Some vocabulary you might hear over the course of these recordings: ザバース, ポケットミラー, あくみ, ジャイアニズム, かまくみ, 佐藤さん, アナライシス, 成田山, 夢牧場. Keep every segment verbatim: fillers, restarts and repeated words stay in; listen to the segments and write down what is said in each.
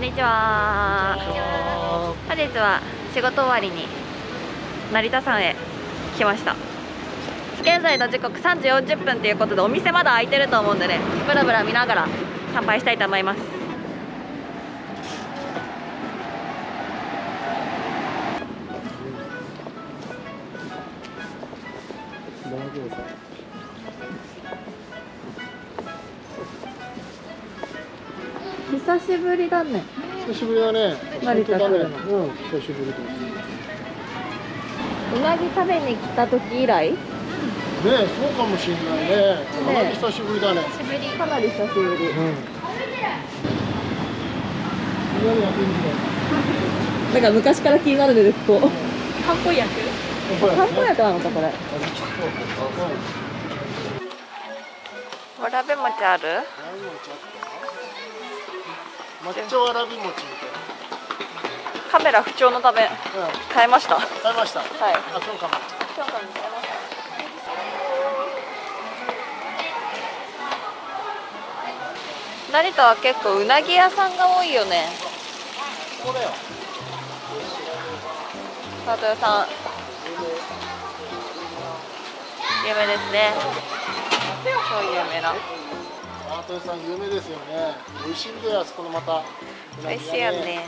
んにちは。本日は仕事終わりに成田山へ来ました。現在の時刻さんじよんじゅっぷんということで、お店まだ開いてると思うんでね、ブラブラ見ながら参拝したいと思います。久しぶりだね。久しぶりだね。成田来るの。うん、久しぶりだ。うなぎ食べに来た時以来。ね、そうかもしれないね。かなり久しぶりだね。かなり久しぶり。なんか昔から気になるね、ここ。漢方薬。漢方薬なのか、これ。わらべ餅ある。抹茶わらび餅みたいな。カメラ不調のため、変えました。変えました。はい。あ、そうかも。そうかも、変えました。成田は結構うなぎ屋さんが多いよね。ここだよ。佐藤さん。有名ですね。超有名な。佐藤さん有名ですよね。美味しいんだよ、あそこのまた。美味しいよね。ね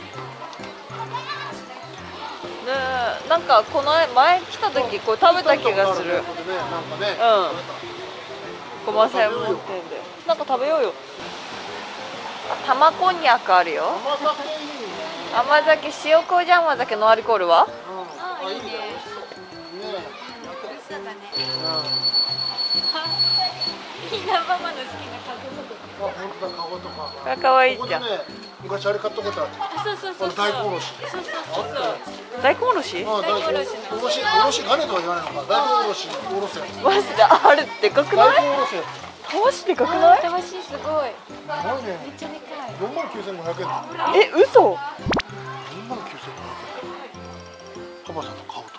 え、なんかこの前来た時、こう食べた気がする。なんかね。うん。ごまさん持ってんで。なんか食べようよ。玉こんにゃくあるよ。甘酒、塩麹甘酒、ノンアルコールは。あ、いいね。ねえ。みんなママの好きなカゴとか。あ、本当だ、カゴとか。可愛いじゃん。昔あれ買ったことある。そうそうそう。大根おろし。そうそうそう。大根おろし。大根おろし。おろし、おろし、あれとは言わないのか。大根おろし、おろせ。マジで、あれでかくない。大根おろせ。たわしでかくない。たわし、すごい。すごいね。めっちゃでかい。よんまんきゅうせんごひゃくえん。え、嘘。よんまんきゅうせんごひゃくえん。パパさんの顔と。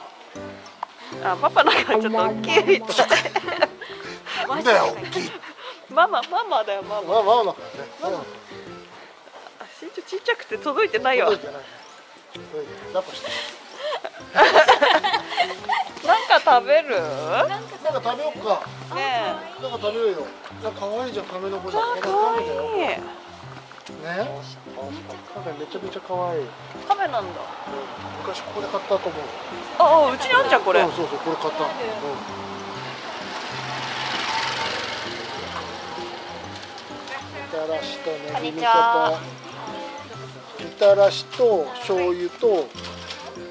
あ、パパなんかちょっと大きいみたい。なんだよ、大きい。ママ、ママだよ、ママ。ママ、ママだからね。ママ。身長ちっちゃくて届いてないよ。届いてない。届いてない。だっこして。なんか食べる？なんか食べよっか。ねえ。なんか食べようよ。なんか可愛いじゃん、亀の子じゃん。可愛い。ね。亀めちゃめちゃ可愛い。亀なんだ。昔ここで買ったと思う。ああ、うちにあるじゃんこれ。そうそうそう、これ買った。みたらしとねぎみそとみたらしと醤油と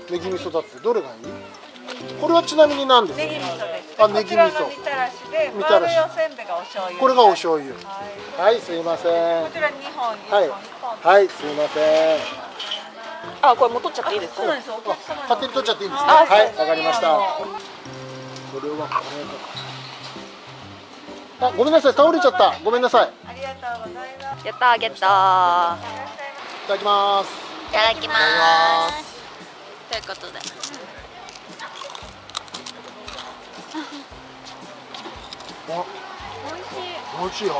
ねぎみそだって、どれがいい？これはちなみに何ですか？ねぎみそです。あ、ねぎみそ。みたらしで、みたらし。これがお醤油。はい、すいません。こちら二本。はい。はい、すいません。あ、これも取っちゃっていいですか？そうなんです。勝手に取っちゃっていいんですね。はい、わかりました。これはこれとか。あ、ごめんなさい、倒れちゃった。ごめんなさい。ありがとうございます。やった、ゲット。いただきます。いただきます。ということで。あ、美味しい。美味しいよ。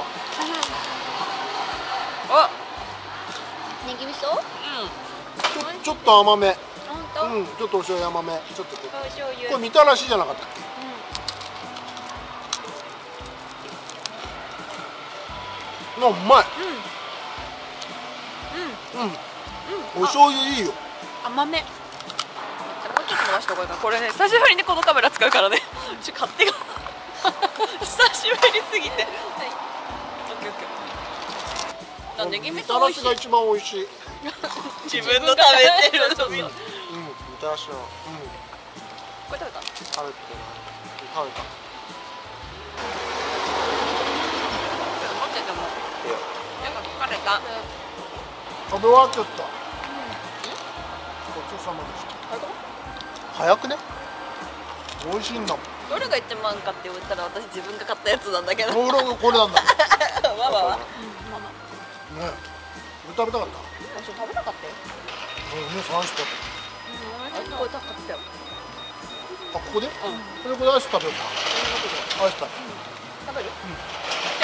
あ、ネギ味噌？うん。ちょっと甘め。うん、ちょっとお醤油甘め。ちょっと。これみたらしじゃなかったっけ？もううまい。うん。うん。うん。お醤油いいよ。甘め。もうちょっと伸ばした方がいいかな。これね、久しぶりにこのカメラ使うからね。ちょっと勝手が。久しぶりすぎて。オッケーオッケー。なんでネギみたらしが一番美味しい。自分の食べてるの。うん。みたらしは。うん。これ食べた？食べてない。食べた。食べ終わっちゃった。ごちそうさまでした。早くね。美味しいんだもん。どれが一万かって言ったら、私自分が買ったやつなんだけど。これなんだ。わわわ。ね、食べたかった。私食べなかったよ。うん、もう三種だった。あ、これ高かったよ。あ、ここで？うん。それこれアイス食べようか。アイス食べ。食べる？じゃ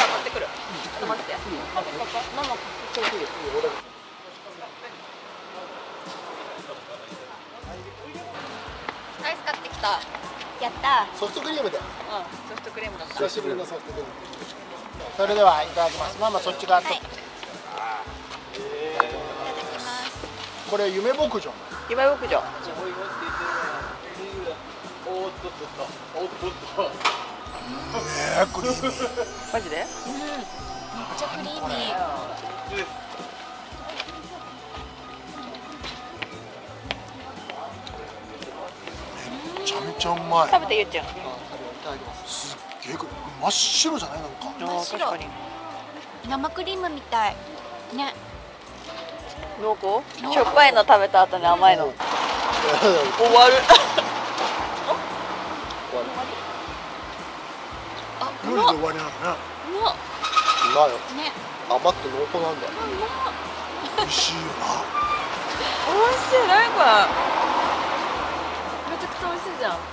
あ買ってくる。ちょっと待って。ママ買ってくる。ったやったソフトクリームで、うん、ソフトクリームだった久しぶりのソフトクリーム。それではいただきます。ママそっち側と、はい、いただきます。これ夢牧場夢牧場おっとっとおっとっとえー、クリーミーマジで？うん、めっちゃクリーミー。めちゃめちゃうまい。食べてゆっちゃん。いただきます。すっげえ、真っ白じゃないなんか。真っ白。生クリームみたい。ね。濃厚？しょっぱいの食べた後に甘いの。終わる。料理で終わりなのね。うまっ。うまいよ。ね。甘くて濃厚なんだよ。美味しいよな。美味しいねこれ。めちゃくちゃ美味しいじゃん。こ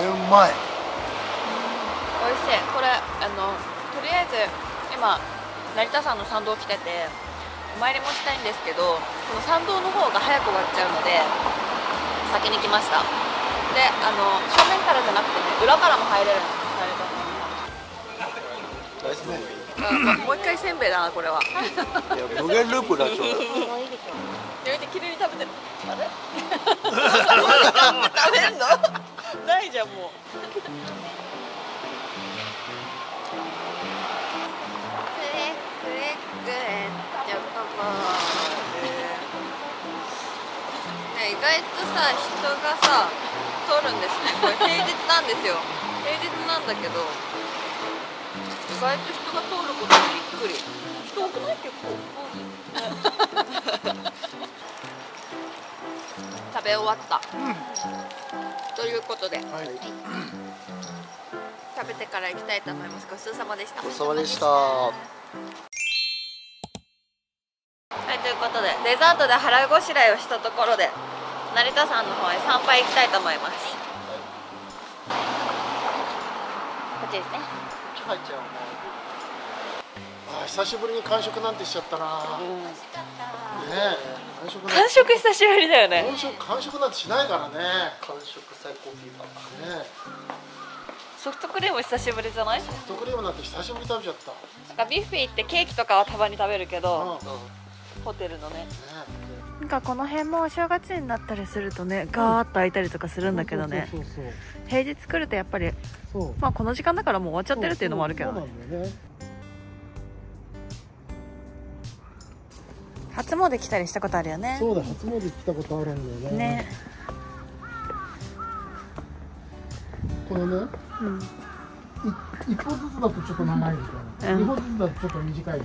れうまい。美味しい。これあのとりあえず今成田山の参道来ててお参りもしたいんですけど、この参道の方が早く終わっちゃうので先に来ました。で、あの正面からじゃなくて、ね、裏からも入れるの。もう一回せんべいだなこれは。無限ループだ。ちょうど。やめて綺麗に食べてる。あれ？食べんの？ないじゃんもう。くれくれくれちょっとね、意外とさ人がさ。通るんですね。これ平日なんですよ。平日なんだけど、意外と人が通ることにびっくり。人多くない？結構。食べ終わった。うん、ということで、はい、食べてから行きたいと思います。ごちそうさまでした。ごちそうさまでした。はい、ということでデザートで腹ごしらえをしたところで。成田山の方へ参拝行きたいと思います。こっちですね。入っちゃう。ああ、久しぶりに完食なんてしちゃったな。うん、ねえ、完食。完食久しぶりだよね。完食、完食なんてしないからね。完食最高級だからね。ソフトクリーム久しぶりじゃない？ソフトクリームなんて久しぶり食べちゃった。なんかビュッフェ行ってケーキとかはたまに食べるけど、うんうん、ホテルのね。ねなんかこの辺もお正月になったりするとねガーッと開いたりとかするんだけどね、平日来るとやっぱりまあこの時間だからもう終わっちゃってるっていうのもあるけどね。初詣来たりしたことあるよね。そうだ、初詣来たことあるんだよね。ね、これね、うん、いっぽんずつだとちょっと長いみたいな、にほんずつだとちょっと短いみたいな。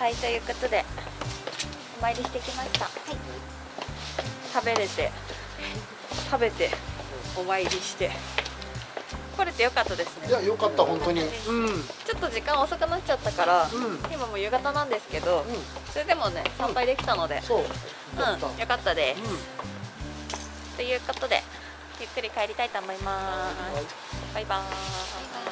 はい、ということでお参りしてきました。はい、食べれて食べてお参りして来れてよかったですね。いや、よかった本当に。うん、ちょっと時間遅くなっちゃったから、うん、今もう夕方なんですけど、うん、それでもね参拝できたので、うん、そう、うん、よかったです、うん、ということでゆっくり帰りたいと思います。バイバーイ。